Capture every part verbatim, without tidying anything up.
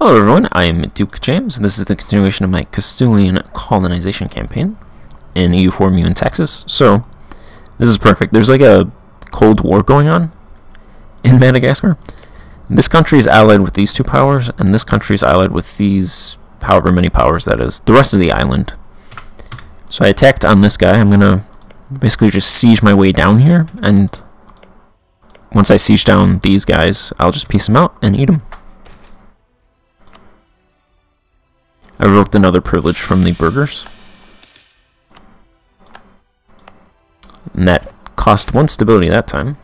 Hello everyone, I'm Duke James, and this is the continuation of my Castilian colonization campaign in E U four, Meiou and Taxes. So, this is perfect. There's like a Cold War going on in Madagascar. This country is allied with these two powers, and this country is allied with these however many powers that is. The rest of the island. So I attacked on this guy. I'm going to basically just siege my way down here, and once I siege down these guys, I'll just piece them out and eat them. I revoked another privilege from the burgers. And that cost one stability that time.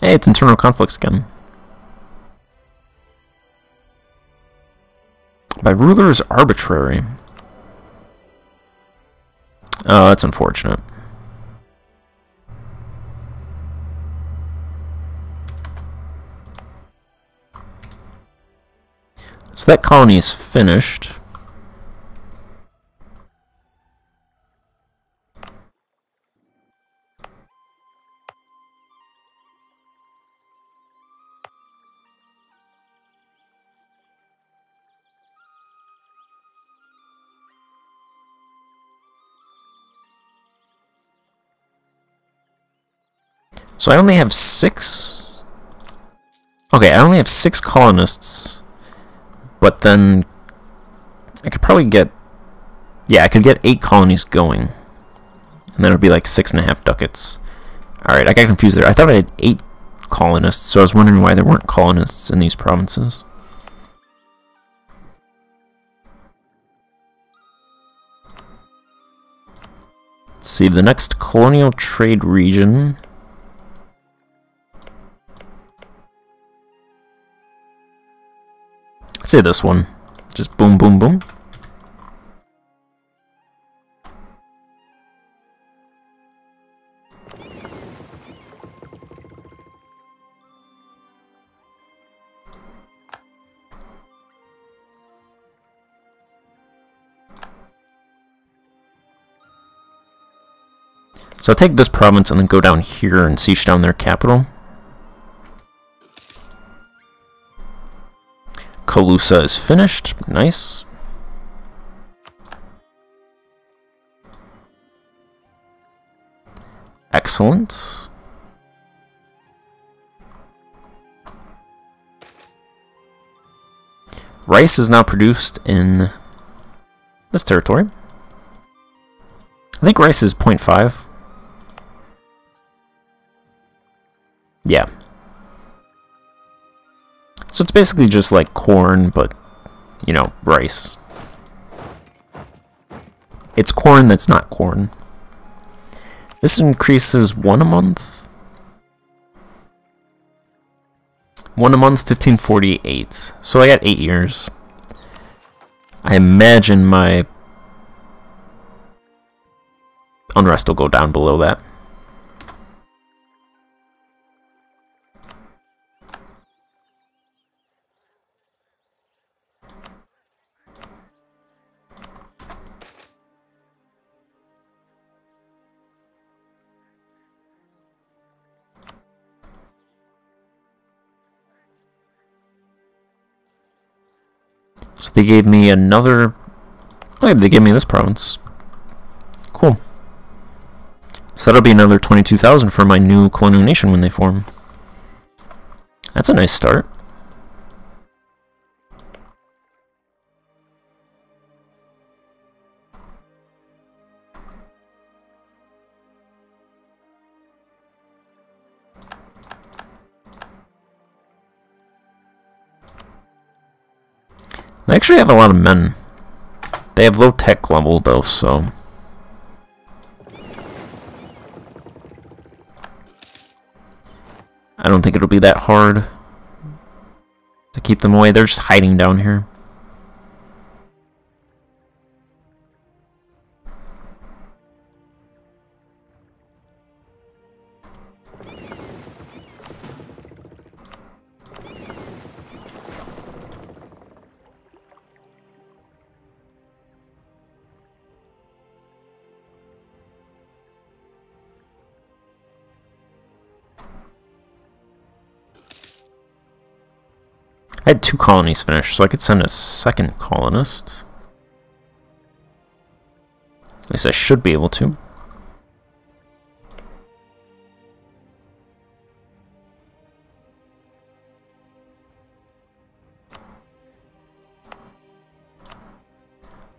Hey, it's internal conflicts again. My ruler is arbitrary. Oh, that's unfortunate. So that colony is finished. So I only have six. Okay, I only have six colonists. But then, I could probably get, yeah, I could get eight colonies going. And then it would be like six and a half ducats. Alright, I got confused there. I thought I had eight colonists, so I was wondering why there weren't colonists in these provinces. Let's see, the next colonial trade region. Say this one. Just boom, boom, boom. So I'll take this province and then go down here and siege down their capital. Bolusa is finished. Nice. Excellent. Rice is now produced in this territory. I think rice is zero point five. Yeah. So it's basically just like corn, but, you know, rice. It's corn that's not corn. This increases one a month. One a month, fifteen forty-eight. So I got eight years. I imagine my unrest will go down below that. So they gave me another... Oh, yeah, they gave me this province. Cool. So that'll be another twenty-two thousand for my new colonial nation when they form. That's a nice start. I actually have a lot of men. They have low tech level though, so... I don't think it'll be that hard to keep them away. They're just hiding down here. I had two colonies finished, so I could send a second colonist. At least I should be able to.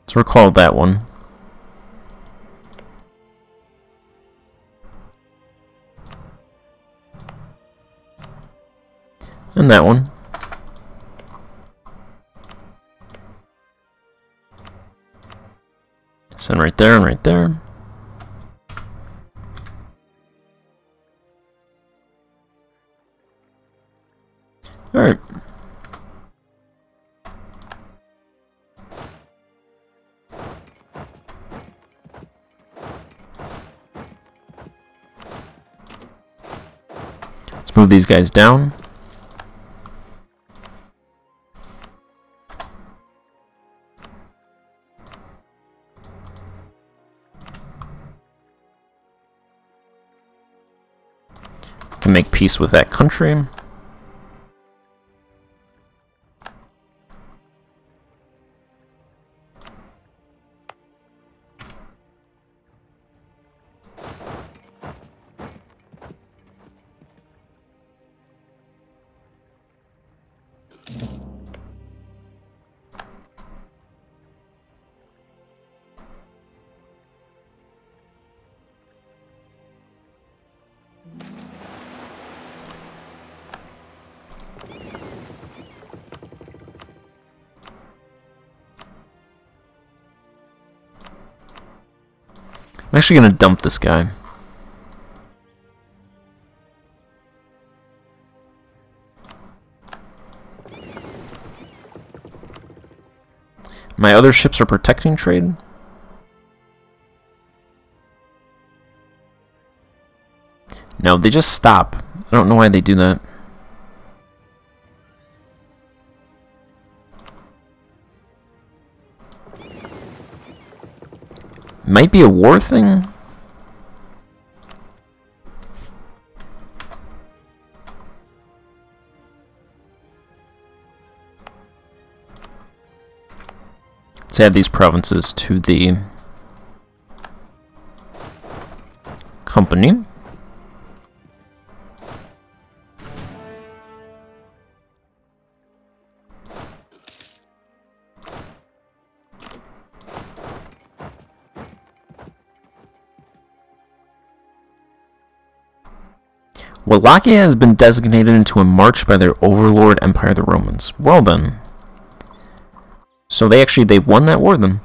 Let's recall that one. And that one. Send right there and right there. Alright. Let's move these guys down. Make peace with that country. I'm actually going to dump this guy. My other ships are protecting trade. No, they just stop. I don't know why they do that. Might be a war thing? Let's add these provinces to the company. Wallachia has been designated into a march by their overlord Empire the Romans. Well then. So they actually, they won that war then.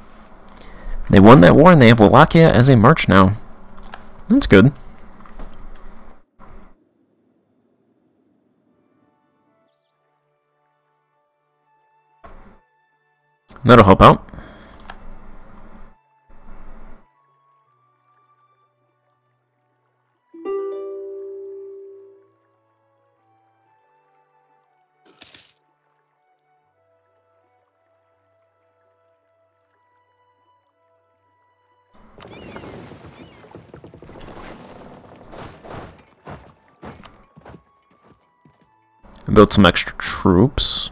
They won that war and they have Wallachia as a march now. That's good. That'll help out. Build some extra troops.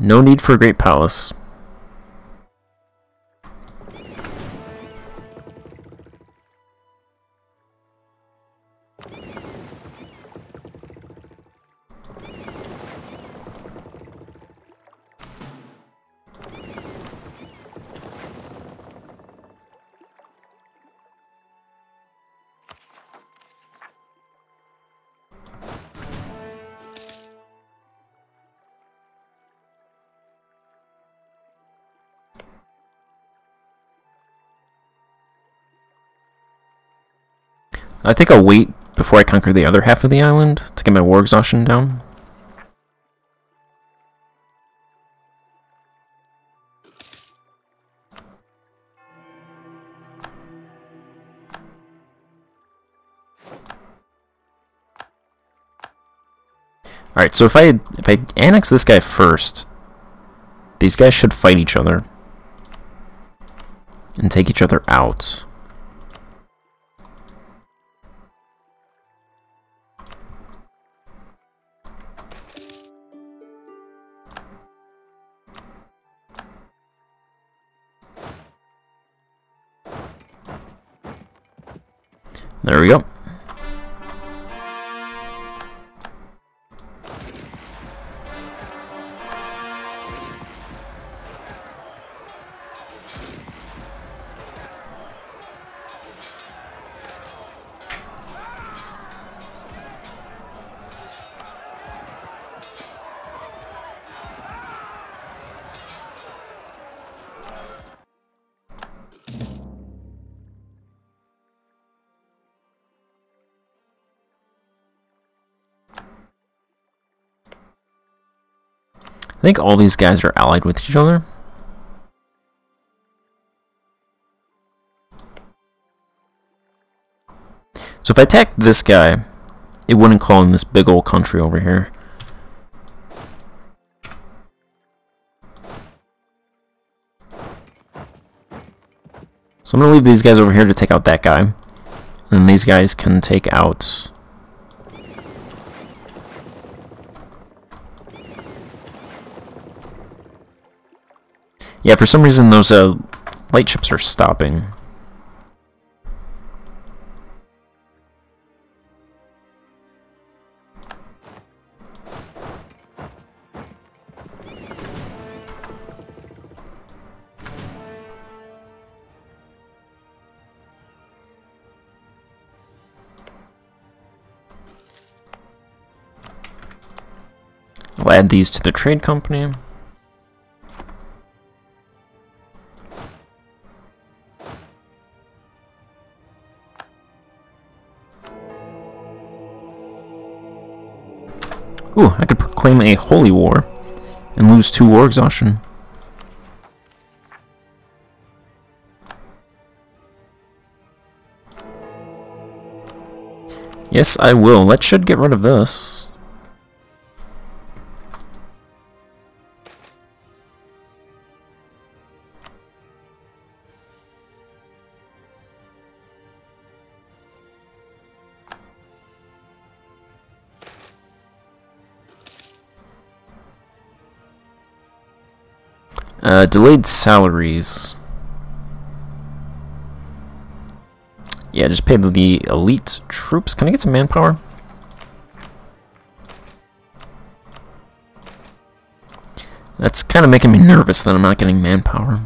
No need for a great palace. I think I'll wait before I conquer the other half of the island to get my war exhaustion down. Alright, so if I if I annex this guy first, these guys should fight each other and take each other out. There we go. I think all these guys are allied with each other. So if I attacked this guy, it wouldn't call in this big old country over here. So I'm going to leave these guys over here to take out that guy. And these guys can take out... Yeah, for some reason those uh, light ships are stopping. I'll add these to the trade company. Ooh, I could proclaim a holy war and lose two war exhaustion. Yes, I will. That should get rid of this. Uh, delayed salaries. Yeah, just pay the elite troops. Can I get some manpower? That's kind of making me nervous that I'm not getting manpower.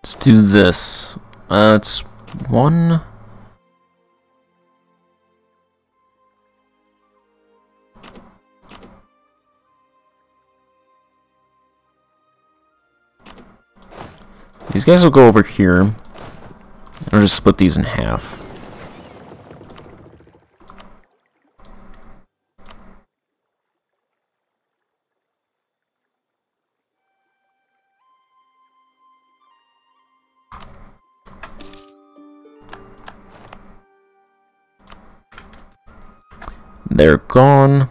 Let's do this. Uh, it's one. These guys will go over here. I'll just split these in half. They're gone.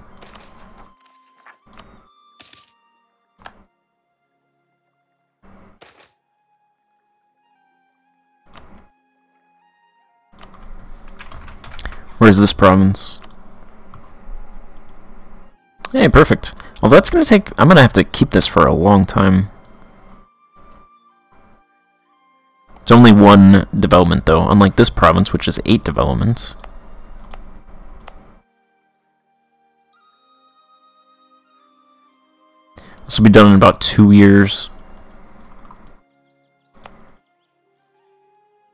Where's this province? Hey, perfect. Well, that's gonna take... I'm gonna have to keep this for a long time. It's only one development, though, unlike this province, which is eight developments. This will be done in about two years.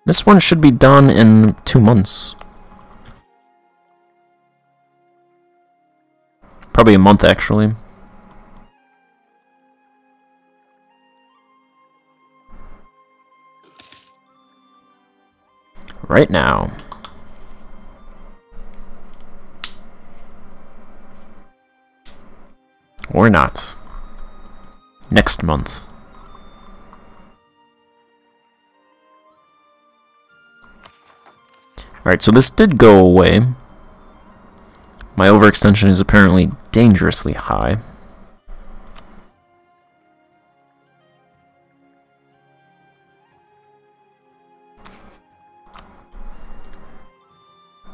This one should be done in two months. Probably a month, actually. Right now. Or not. Next month. Alright, so this did go away. My overextension is apparently dangerously high.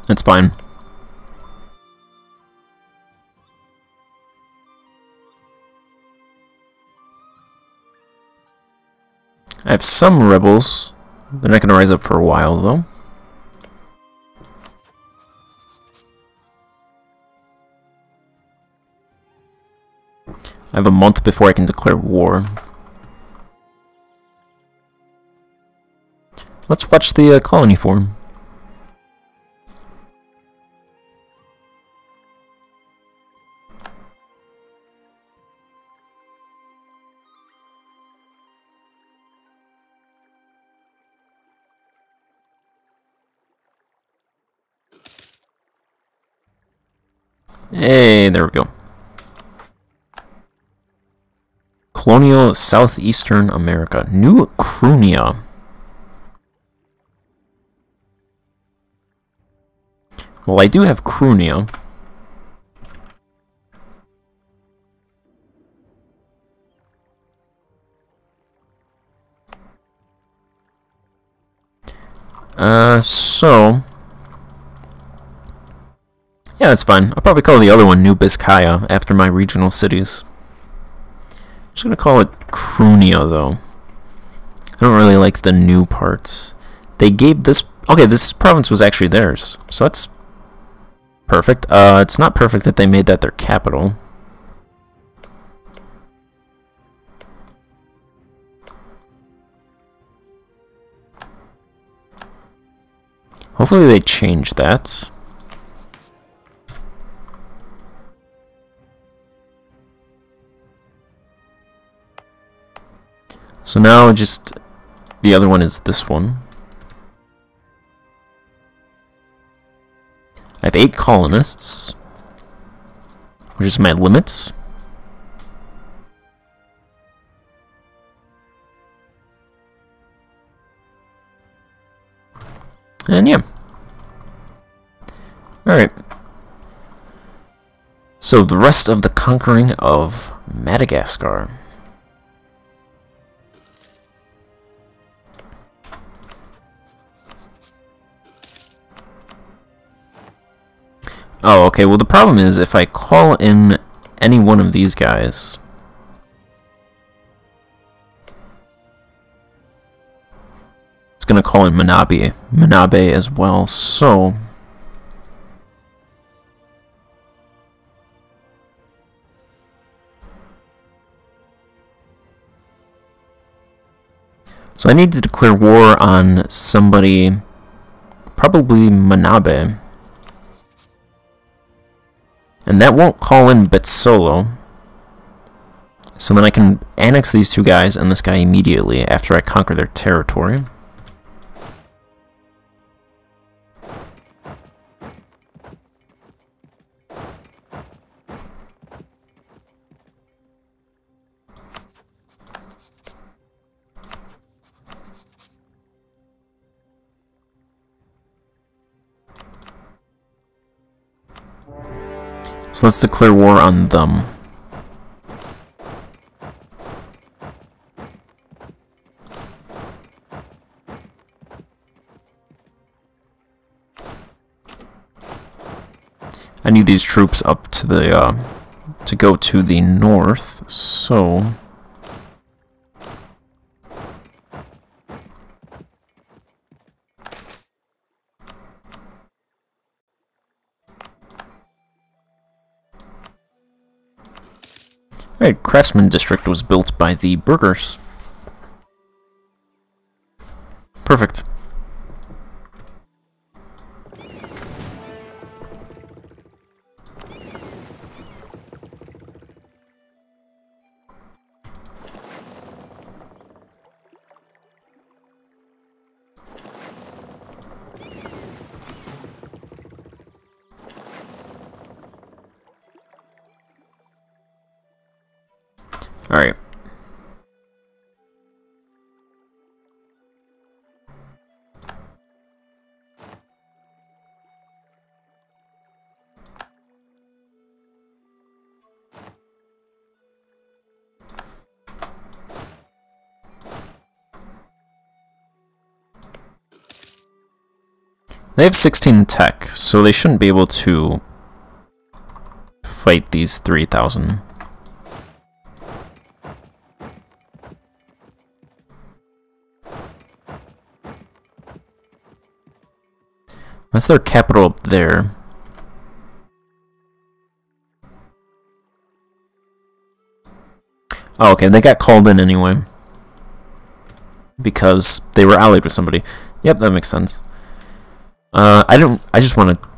That's fine. I have some rebels. They're not going to rise up for a while, though. I have a month before I can declare war. Let's watch the uh, colony form. Hey, there we go. Colonial Southeastern America. New Corunna. Well, I do have Corunna. Uh, so... Yeah, that's fine. I'll probably call the other one New Biscaya after my regional cities. I'm just going to call it Corunna, though. I don't really like the new parts. They gave this... Okay, this province was actually theirs, so that's perfect. Uh, it's not perfect that they made that their capital. Hopefully they change that. So now just the other one is this one. I have eight colonists, which is my limit. And yeah. Alright. So the rest of the conquering of Madagascar. Oh, okay, well the problem is if I call in any one of these guys, it's gonna call in Manabe, Manabe as well, so... So I need to declare war on somebody, probably Manabe. And that won't call in Betsolo. So then I can annex these two guys and this guy immediately after I conquer their territory. So let's declare war on them. I need these troops up to the uh, to go to the north, so Alright, Craftsman District was built by the burghers. Perfect. Alright. They have sixteen tech, so they shouldn't be able to fight these three thousand. That's their capital up there. Oh, okay, they got called in anyway. Because they were allied with somebody. Yep, that makes sense. Uh, I don't. I just want to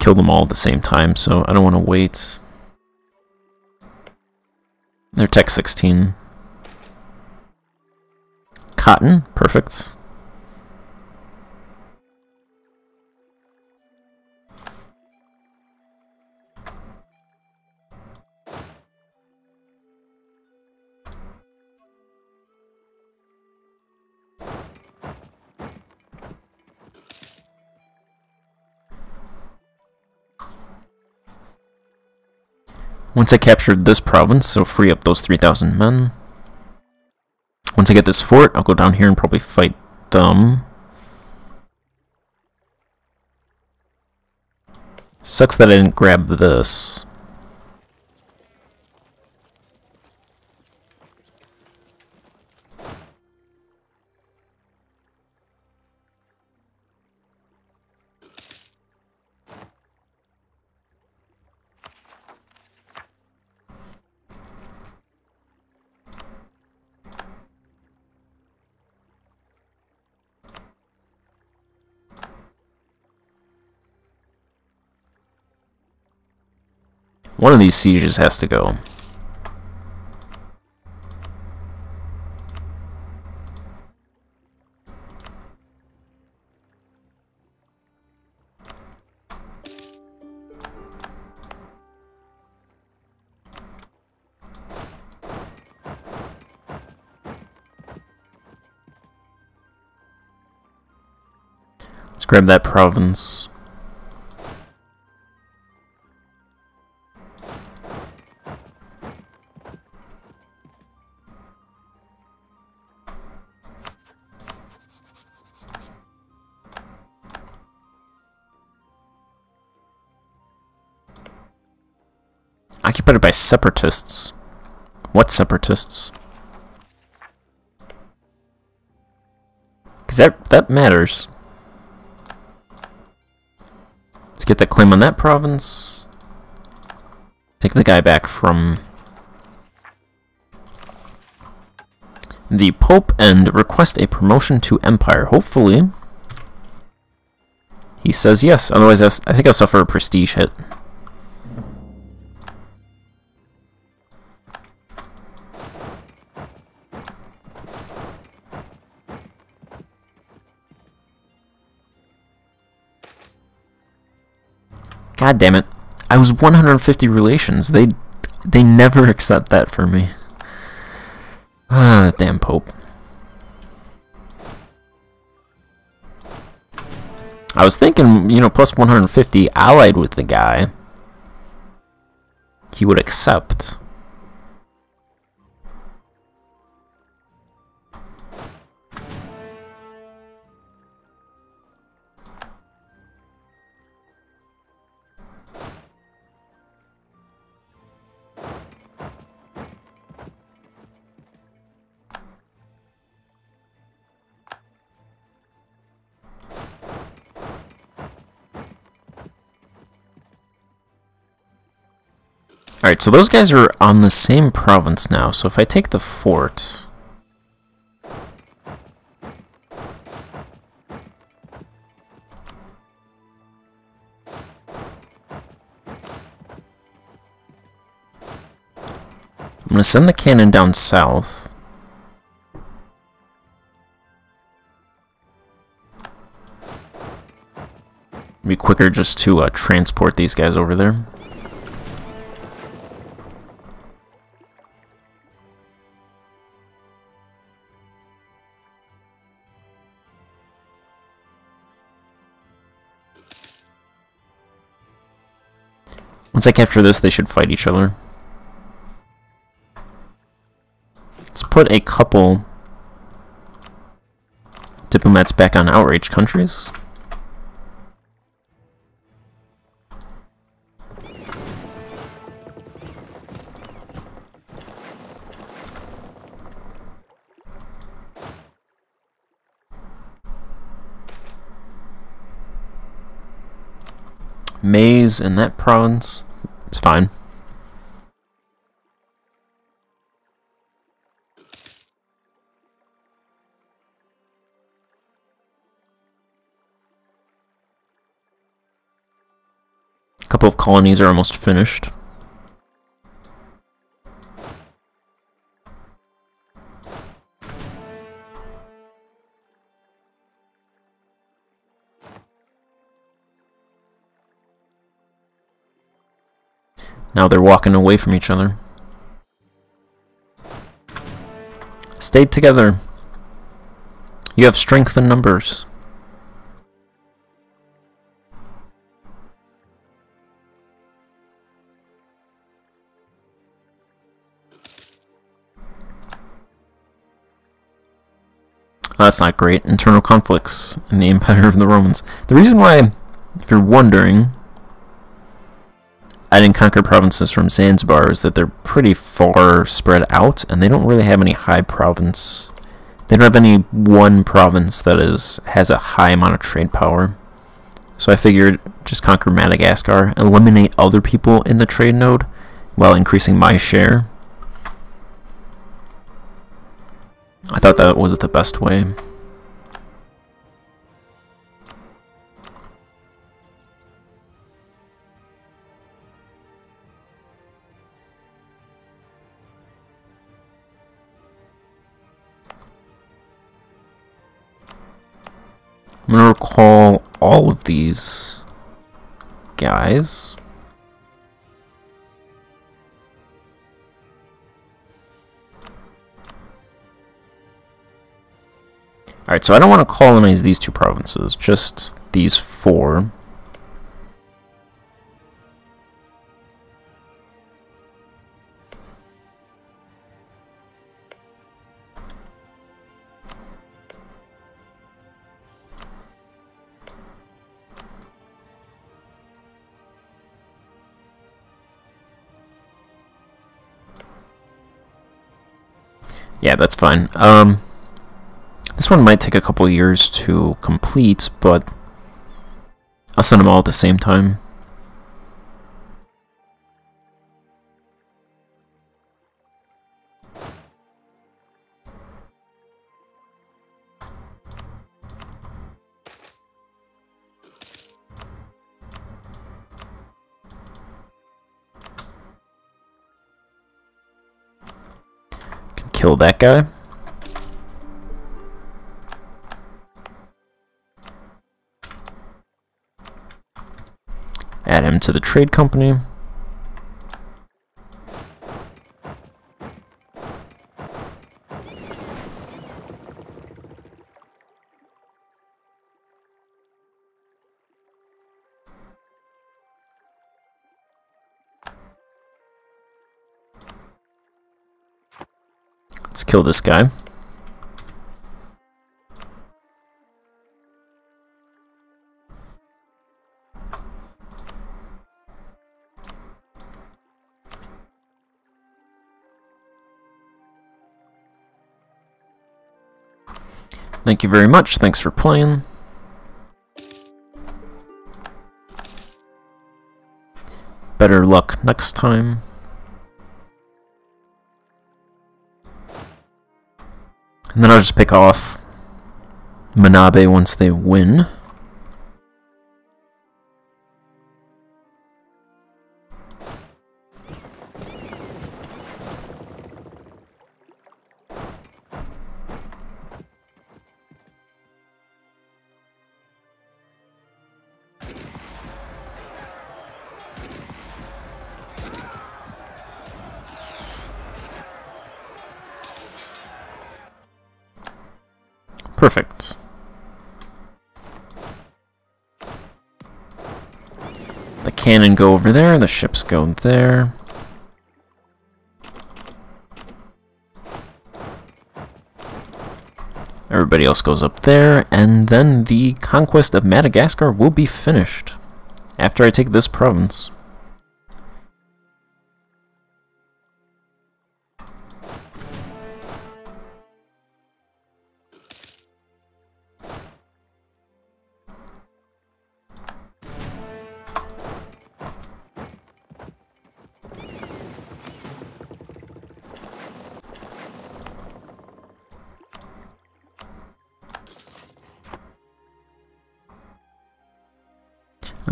kill them all at the same time, so I don't want to wait. They're tech sixteen. Cotton, perfect. Once I captured this province, so free up those three thousand men. Once I get this fort, I'll go down here and probably fight them. Sucks that I didn't grab this. One of these sieges has to go. Let's grab that province. Occupied by separatists. What separatists? Because that, that matters. Let's get that claim on that province. Take the guy back from the Pope and request a promotion to Empire. Hopefully, he says yes. Otherwise, I think I'll suffer a prestige hit. God damn it. I was one hundred fifty relations. They they never accept that for me. Ah, damn Pope. I was thinking, you know, plus one hundred fifty allied with the guy, he would accept. Alright, so those guys are on the same province now, so if I take the fort... I'm going to send the cannon down south. It'd be quicker just to uh, transport these guys over there. Once I capture this, they should fight each other. Let's put a couple diplomats back on outrage countries. Maize in that province, it's fine. A couple of colonies are almost finished. Now they're walking away from each other. Stay together. You have strength in numbers. Oh, that's not great. Internal conflicts in the Empire of the Romans. The reason why, if you're wondering, I didn't conquer provinces from Zanzibar is that they're pretty far spread out, and they don't really have any high province. They don't have any one province that is has a high amount of trade power. So I figured just conquer Madagascar, eliminate other people in the trade node while increasing my share. I thought that was the best way. I'm going to recall all of these guys. Alright, so I don't want to colonize these two provinces, just these four. Yeah, that's fine. Um, this one might take a couple years to complete, but I'll send them all at the same time. Kill that guy. Add him to the trade company. Let's kill this guy. Thank you very much. Thanks for playing. Better luck next time. And then I'll just pick off Manabe once they win. Perfect. The cannon go over there, and the ships go there. Everybody else goes up there, and then the conquest of Madagascar will be finished after I take this province.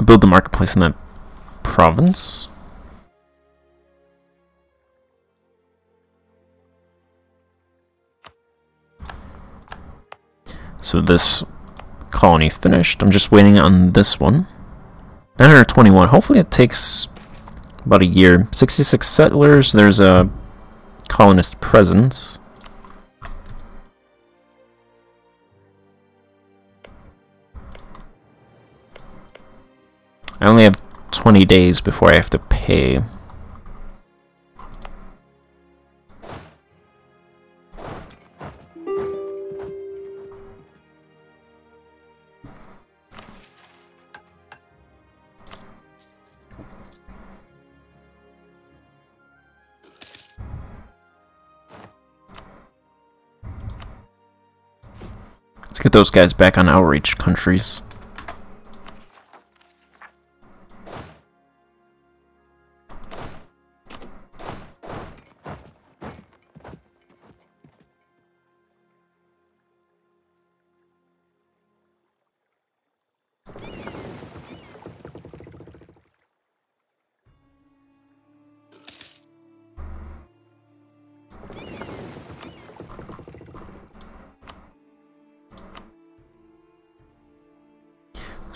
Build the marketplace in that province. So this colony finished. I'm just waiting on this one. nine hundred twenty-one. Hopefully it takes about a year. sixty-six settlers. There's a colonist presence. I only have twenty days before I have to pay. Let's get those guys back on outreach countries.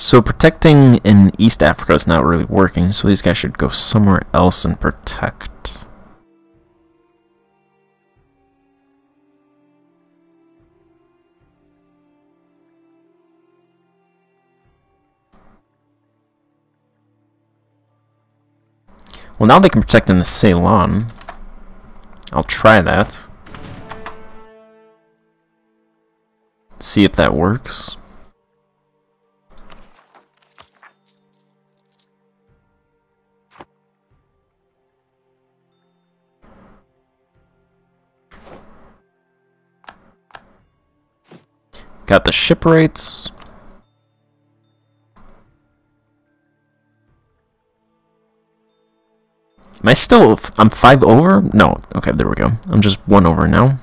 So protecting in East Africa is not really working, so these guys should go somewhere else and protect. Well, now they can protect in the Ceylon. I'll try that. See if that works. Got the ship rates. Am I still... F I'm five over? No. Okay, there we go. I'm just one over now.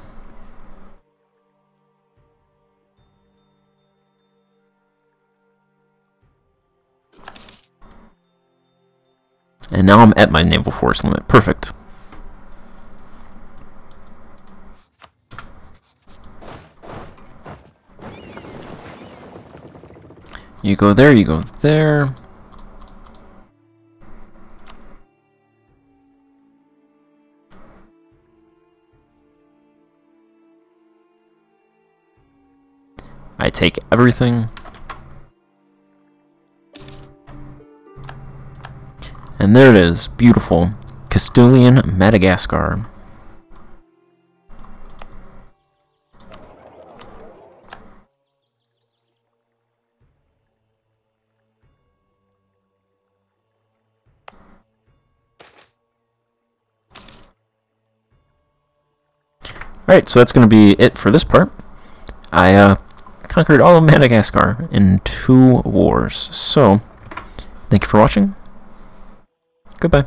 And now I'm at my naval force limit. Perfect. You go there, you go there. I take everything. And there it is, beautiful. Castilian Madagascar. Alright, so that's going to be it for this part. I uh, conquered all of Madagascar in two wars. So, thank you for watching. Goodbye.